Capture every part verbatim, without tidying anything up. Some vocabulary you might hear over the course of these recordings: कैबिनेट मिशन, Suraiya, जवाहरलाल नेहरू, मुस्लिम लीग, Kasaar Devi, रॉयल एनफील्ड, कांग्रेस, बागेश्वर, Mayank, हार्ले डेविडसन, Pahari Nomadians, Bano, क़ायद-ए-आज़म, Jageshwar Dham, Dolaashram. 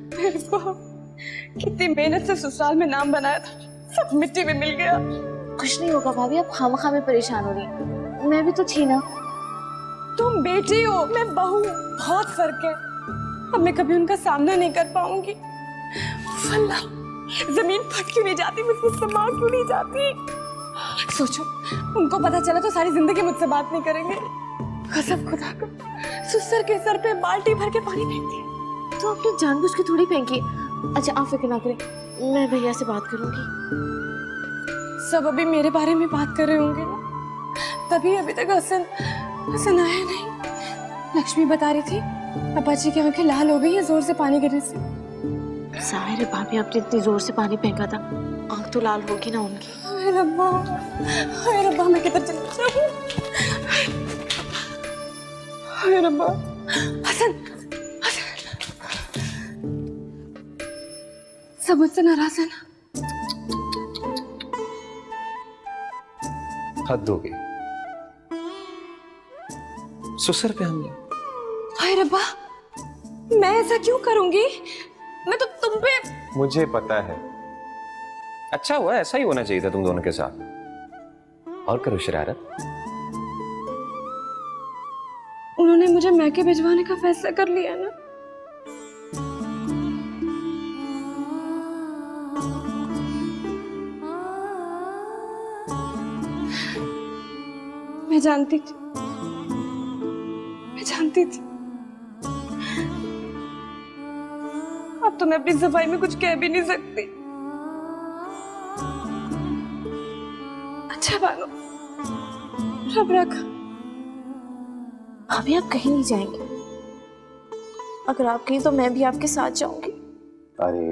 मेरे को कितनी मेहनत से ससुराल में नाम बनाया था, सब मिट्टी में मिल गया। कुछ नहीं होगा भाभी, आप खामखा में परेशान हो रही। मैं भी तो थी ना। तुम बेटी हो, मैं बहू, बहुत फर्क है। अब मैं कभी उनका सामना नहीं कर पाऊंगी। अल्लाह, जमीन फट क्यों नहीं जाती, मुझसे समा क्यों नहीं जाती। सोचो, उनको पता चला तो सारी जिंदगी मुझसे बात नहीं करेंगे। कसम खुदा को, सुसर के सर पे बाल्टी भर के पानी फेंकती है। तो आप लोग जानबूझ के थोड़ी फेंकी। अच्छा आप फिक्र ना करें, मैं भैया से बात करूंगी। सब अभी मेरे बारे में बात कर रहे होंगे ना, तभी अभी तक हसन हसन आया नहीं। लक्ष्मी बता रही थी अपाची की आंखें लाल हो गई है जोर से पानी गिरने से। जाहिर है भाभी, आपने इतनी जोर से पानी फेंका था, आंख तो लाल होगी ना उनकी। हाय रब्बा, हाय रब्बा, मैं किधर चली जाऊं। हाय रब्बा, हसन सब मुझसे नाराज है ना। हद हो गई, ससुर पे हमला। हाय रब्बा, मैं ऐसा क्यों करूंगी, मैं तो तुम पे। मुझे पता है, अच्छा हुआ, ऐसा ही होना चाहिए था तुम दोनों के साथ। और करो शरारत। उन्होंने मुझे मैके भिजवाने का फैसला कर लिया ना। मैं जानती थी, मैं जानती थी। अब तो मैं अपनी सफाई में कुछ कह भी नहीं सकती। अच्छा बानो, रब रखा। अभी आप कहीं नहीं जाएंगे, अगर आप कहीं तो मैं भी आपके साथ जाऊंगी। अरे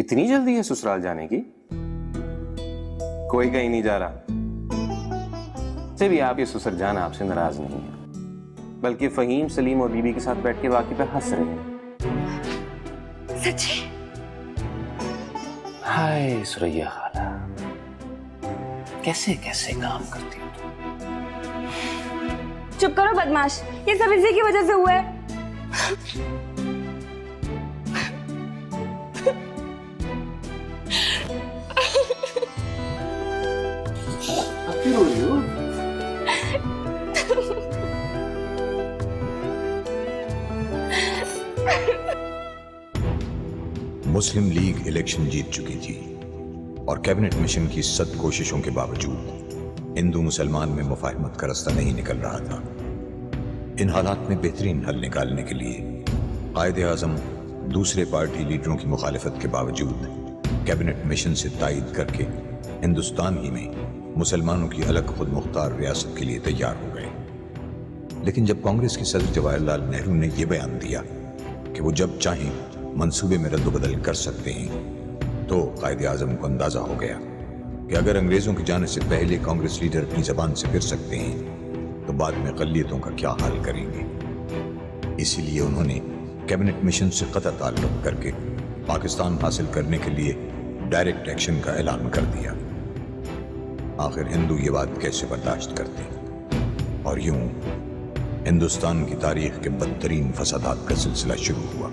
इतनी जल्दी है ससुराल जाने की? कोई कहीं नहीं जा रहा। से भी आप ये ससुर जान आपसे नाराज नहीं है, बल्कि फहीम, सलीम और बीबी के साथ बैठ के वाकई पे हंस रहे हैं। सच्ची? हाय सुरैया खाला, कैसे कैसे काम करती हो तुम। चुप करो बदमाश, ये सब इसी की वजह से हुआ है। आप क्यों रो रही हो? मुस्लिम लीग इलेक्शन जीत चुकी थी और कैबिनेट मिशन की सख्त कोशिशों के बावजूद हिंदू मुसलमान में मुफाहमत का रास्ता नहीं निकल रहा था। इन हालात में बेहतरीन हल निकालने के लिए क़ायद-ए-आज़म दूसरे पार्टी लीडरों की मुखालफत के बावजूद कैबिनेट मिशन से तायद करके हिंदुस्तान ही में मुसलमानों की अलग खुद मुख्तार रियासत के लिए तैयार हो गए। लेकिन जब कांग्रेस के सदर जवाहरलाल नेहरू ने यह बयान दिया कि वो जब चाहें मंसूबे में रद्दोबदल कर सकते हैं, तो क़ायद-ए-आज़म को अंदाजा हो गया कि अगर अंग्रेजों के जाने से पहले कांग्रेस लीडर अपनी जबान से फिर सकते हैं तो बाद में क़लियतों का क्या हाल करेंगे। इसीलिए उन्होंने कैबिनेट मिशन से कतई ताल्लुक़ करके पाकिस्तान हासिल करने के लिए डायरेक्ट एक्शन का ऐलान कर दिया। आखिर हिंदू ये बात कैसे बर्दाश्त करते, और यूं हिंदुस्तान की तारीख के बदतरीन फसादात का सिलसिला शुरू हुआ।